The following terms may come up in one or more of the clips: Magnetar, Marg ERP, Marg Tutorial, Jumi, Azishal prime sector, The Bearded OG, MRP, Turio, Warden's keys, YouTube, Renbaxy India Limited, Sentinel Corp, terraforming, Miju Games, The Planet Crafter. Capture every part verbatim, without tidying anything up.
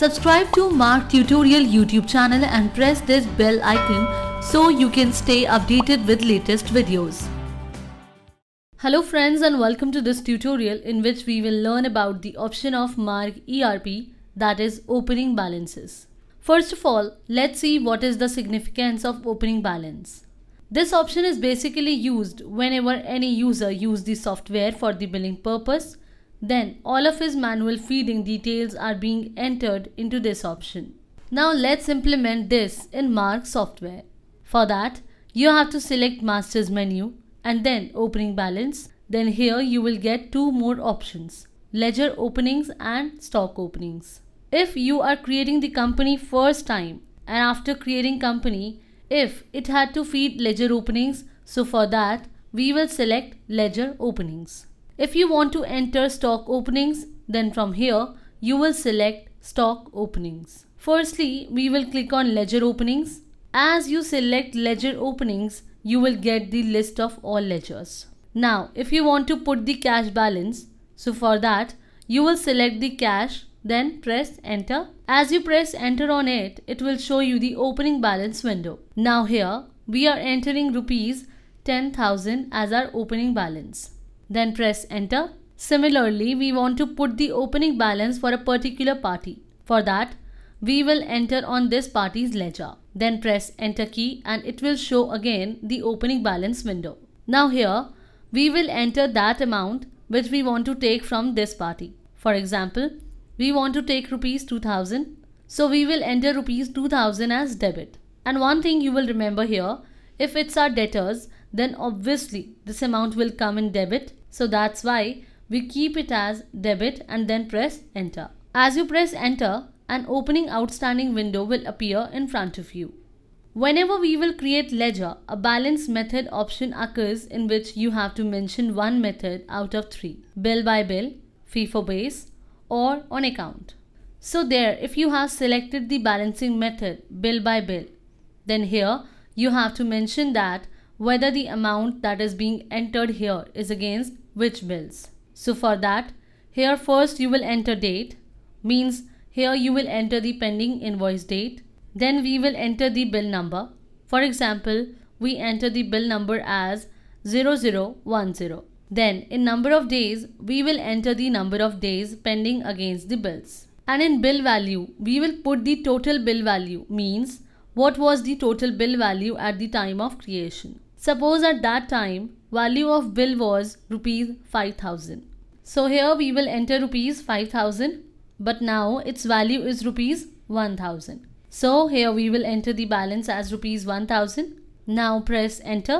Subscribe to Marg Tutorial YouTube channel and press this bell icon so you can stay updated with latest videos. Hello friends, and welcome to this tutorial in which we will learn about the option of Marg E R P, that is opening balances. First of all, let's see what is the significance of opening balance. This option is basically used whenever any user uses the software for the billing purpose. Then all of his manual feeding details are being entered into this option. Now let's implement this in Marg software. For that, you have to select Master's menu and then Opening Balance. Then here you will get two more options: Ledger Openings and Stock Openings. If you are creating the company first time, and after creating company, if it had to feed ledger openings, so for that we will select Ledger Openings. If you want to enter stock openings, then from here you will select stock openings. Firstly, we will click on ledger openings. As you select ledger openings, you will get the list of all ledgers. Now, if you want to put the cash balance, so for that you will select the cash, then press enter. As you press enter on it, it will show you the opening balance window. Now here we are entering rupees ten thousand as our opening balance. Then press enter. Similarly, we want to put the opening balance for a particular party. For that, we will enter on this party's ledger. Then press enter key and it will show again the opening balance window. Now here, we will enter that amount which we want to take from this party. For example, we want to take rupees two thousand. So we will enter rupees two thousand as debit. And one thing you will remember here, if it's our debtors, then obviously this amount will come in debit. So that's why we keep it as debit and then press enter. As you press enter, an opening outstanding window will appear in front of you. Whenever we will create ledger, a balance method option occurs in which you have to mention one method out of three: bill by bill, fee for base, or on account. So there, if you have selected the balancing method bill by bill, then here you have to mention that whether the amount that is being entered here is against which bills. So for that, here first you will enter date, means here you will enter the pending invoice date. Then we will enter the bill number. For example, we enter the bill number as zero zero one zero. Then in number of days, we will enter the number of days pending against the bills. And in bill value, we will put the total bill value, means what was the total bill value at the time of creation. Suppose at that time, value of bill was rupees five thousand. So here we will enter rupees five thousand, but now its value is rupees one thousand. So here we will enter the balance as rupees one thousand. Now press enter.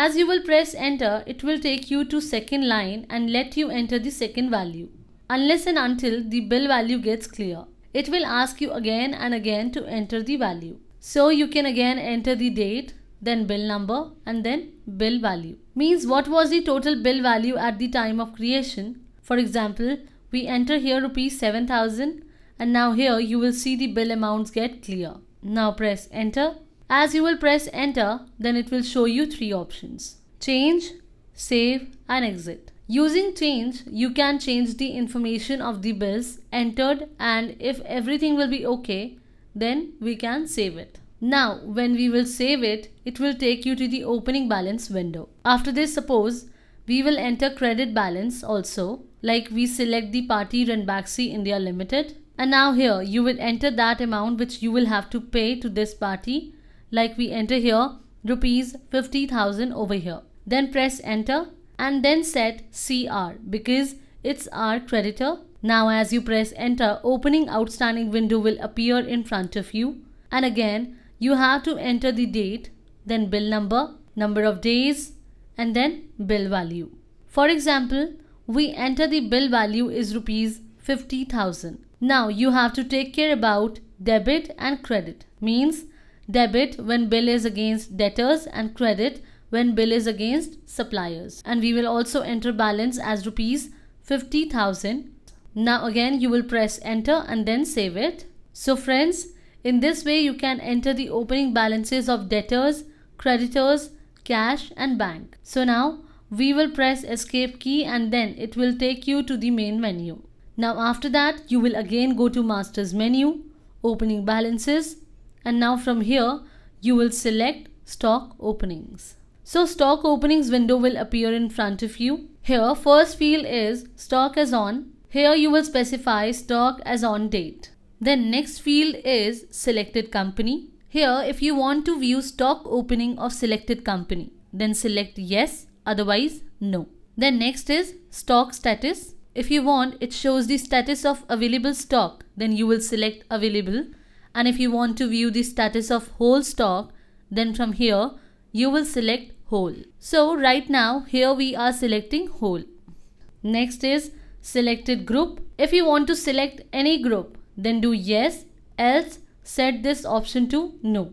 As you will press enter, it will take you to second line and let you enter the second value. Unless and until the bill value gets clear, it will ask you again and again to enter the value. So you can again enter the date, then bill number, and then bill value. Means what was the total bill value at the time of creation. For example, we enter here rupees seven thousand, and now here you will see the bill amounts get clear. Now press enter. As you will press enter, then it will show you three options: change, save, and exit. Using change, you can change the information of the bills entered, and if everything will be okay, then we can save it. Now when we will save it, it will take you to the opening balance window. After this, suppose we will enter credit balance also, like we select the party Renbaxy India Limited. And now here you will enter that amount which you will have to pay to this party, like we enter here rupees fifty thousand over here. Then press enter and then set C R because it's our creditor. Now as you press enter, opening outstanding window will appear in front of you, and again you have to enter the date, then bill number, number of days, and then bill value. For example, we enter the bill value is rupees fifty thousand. Now you have to take care about debit and credit, means debit when bill is against debtors and credit when bill is against suppliers. And we will also enter balance as rupees fifty thousand. Now again you will press enter and then save it. So friends, in this way you can enter the opening balances of debtors, creditors, cash, and bank. So now we will press escape key and then it will take you to the main menu. Now after that, you will again go to Master's menu, Opening Balances, and now from here, you will select Stock Openings. So Stock Openings window will appear in front of you. Here, first field is Stock as on. Here you will specify Stock as on date. Then next field is Selected Company. Here, if you want to view stock opening of selected company, then select yes, otherwise no. Then next is stock status. If you want, it shows the status of available stock, then you will select available. And if you want to view the status of whole stock, then from here, you will select whole. So right now, here we are selecting whole. Next is selected group. If you want to select any group, then do yes, else set this option to no.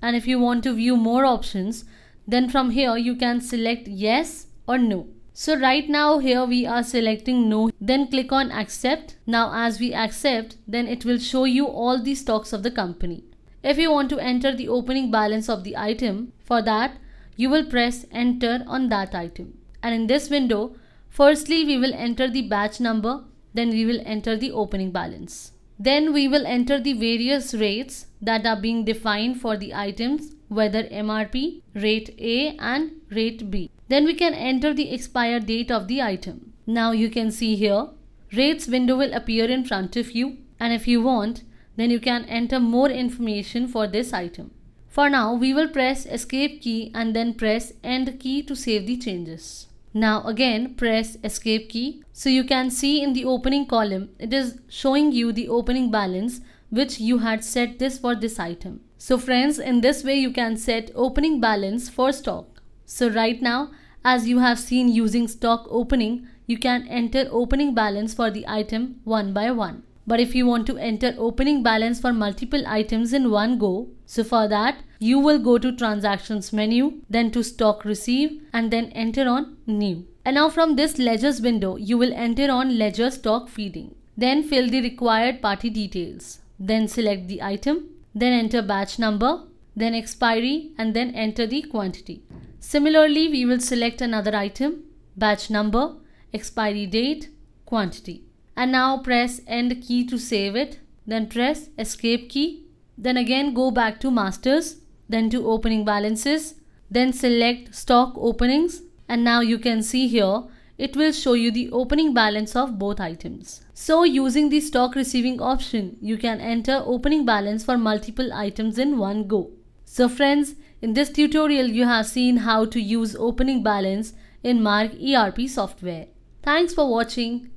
And if you want to view more options, then from here you can select yes or no. So right now here we are selecting no, then click on accept. Now as we accept, then it will show you all the stocks of the company. If you want to enter the opening balance of the item, for that you will press enter on that item. And in this window, firstly we will enter the batch number, then we will enter the opening balance. Then we will enter the various rates that are being defined for the items, whether M R P, rate A and rate B. Then we can enter the expired date of the item. Now you can see here, rates window will appear in front of you. And if you want, then you can enter more information for this item. For now, we will press escape key and then press end key to save the changes. Now again press escape key. So you can see in the opening column, it is showing you the opening balance which you had set this for this item. So friends, in this way you can set opening balance for stock. So right now, as you have seen using stock opening, you can enter opening balance for the item one by one. But if you want to enter opening balance for multiple items in one go, so for that, you will go to transactions menu, then to stock receive, and then enter on new. And now from this ledgers window, you will enter on ledger stock feeding. Then fill the required party details. Then select the item, then enter batch number, then expiry, and then enter the quantity. Similarly, we will select another item, batch number, expiry date, quantity. And now press end key to save it, then press escape key, then again go back to masters, then to opening balances, then select stock openings, and now you can see here, it will show you the opening balance of both items. So using the stock receiving option, you can enter opening balance for multiple items in one go. So friends, in this tutorial you have seen how to use opening balance in Marg E R P software. Thanks for watching.